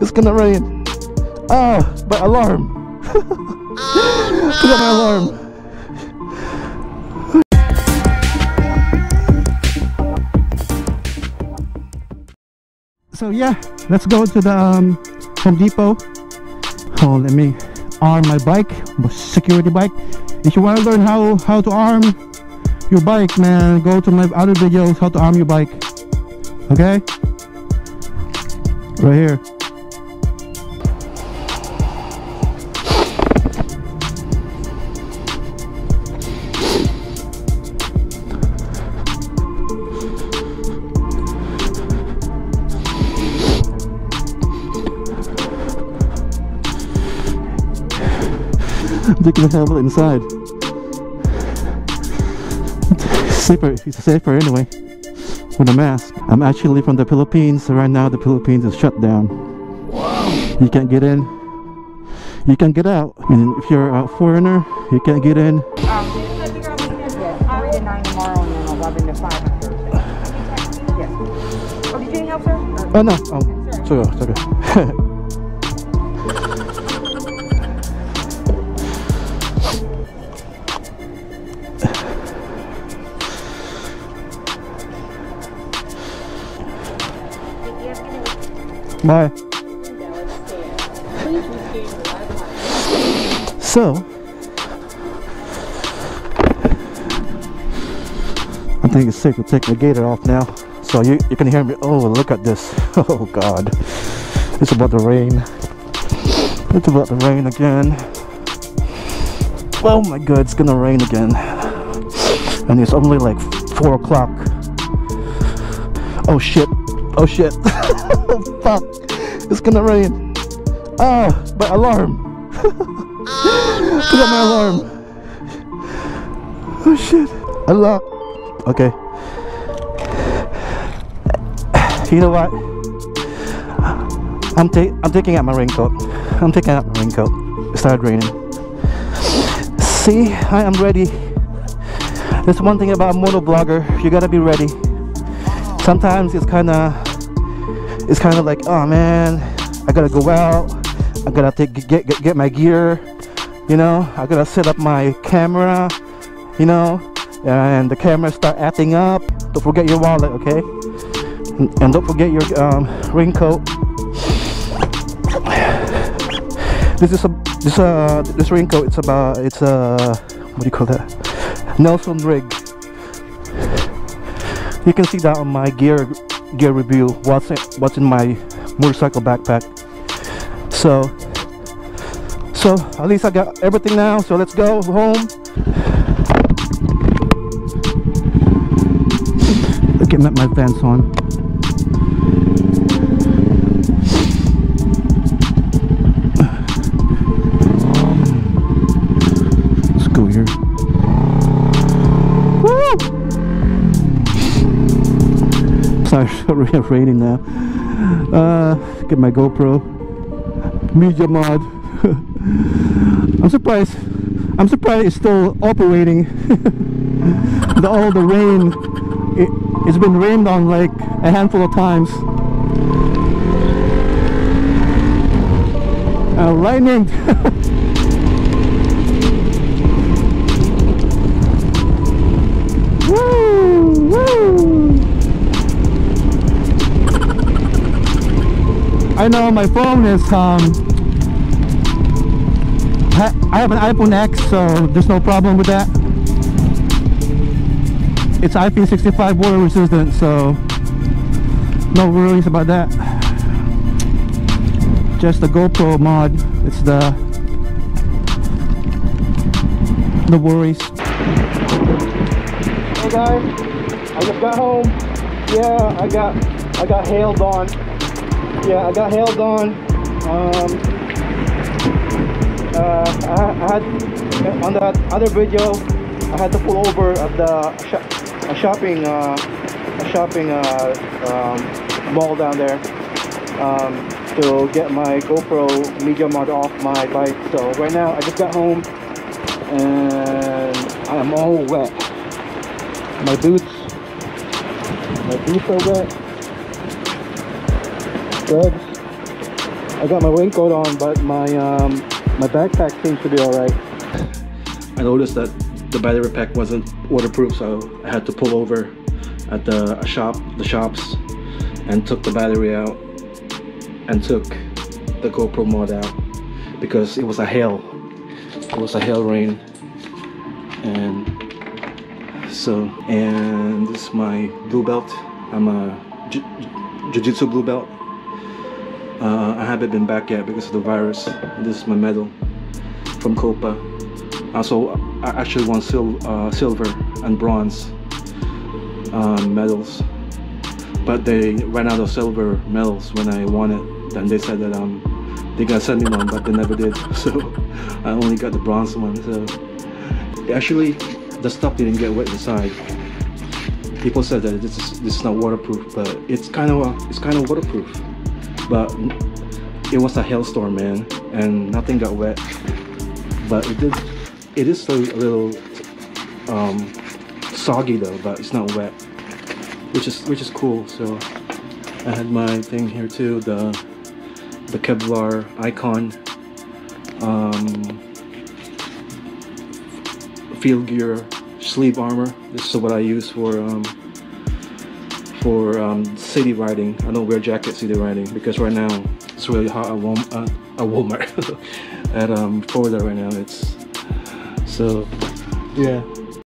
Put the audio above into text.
It's gonna rain. Ah, my alarm. Oh, no. My alarm. So yeah, let's go to the Home Depot. Oh, let me arm my bike, my security bike. If you want to learn how to arm your bike, man, go to my other videos, how to arm your bike. Okay, right here. They can have it inside. It's safer anyway with a mask. I'm actually from the Philippines, so right now the Philippines is shut down. Wow. You can't get in, you can't get out. And if you're a foreigner, you can't get in. Oh, did you need help, sir? Oh no, it's okay. Bye. So, I think it's safe to take the gator off now. So you can hear me. Oh, look at this. Oh God, it's about to rain. It's about to rain again. Oh my God, it's gonna rain again. And it's only like 4 o'clock. Oh shit. Oh shit. Fuck, it's gonna rain. Ah, my alarm. Oh, no. My alarm. Oh shit. Alarm. Okay. You know what? I'm taking out my raincoat. I'm taking out my raincoat. It started raining. See, I am ready. That's one thing about a motoblogger. You gotta be ready. Sometimes it's kind of like, oh man, I gotta go out, I gotta get my gear, you know, I gotta set up my camera, you know, and the camera start acting up. Don't forget your wallet, okay? And don't forget your raincoat. This raincoat, what do you call that? Nelson rig. You can see that on my gear review, what's in my motorcycle backpack. So at least I got everything now, so let's go home. Look at my pants on. Let's go here. Woo! It's raining now. Get my GoPro media mod. I'm surprised it's still operating. All the rain, it's been rained on like a handful of times. Lightning. I know my phone is, I have an iPhone X, so there's no problem with that. It's IP65 water resistant, so no worries about that. Just the GoPro mod, it's the worries. Hey guys, I just got home. Yeah, I got hailed on. Yeah, I got hailed on. I had on that other video, I had to pull over at the shopping mall down there to get my GoPro media mod off my bike. So right now, I just got home and I am all wet. My boots are wet. Good. I got my raincoat on, but my backpack seems to be all right. I noticed that the battery pack wasn't waterproof, so I had to pull over at the shops and took the battery out and took the GoPro mod out because it was a hail rain. And this is my blue belt. I'm a jiu-jitsu blue belt. I haven't been back yet because of the virus. This is my medal from Copa. Also, I actually won silver and bronze medals, but they ran out of silver medals when I won it. Then they said that they're gonna send me one, but they never did. So I only got the bronze one. So actually, the stuff didn't get wet inside. People said that this is not waterproof, but it's kind of waterproof. But it was a hailstorm, man, and nothing got wet. But it is a little soggy though, but it's not wet, which is cool. So I had my thing here too, the Kevlar Icon field gear sleeve armor. This is what I use for city riding. I don't wear jacket city riding because right now it's really hot at Walmart at Florida right now. So yeah,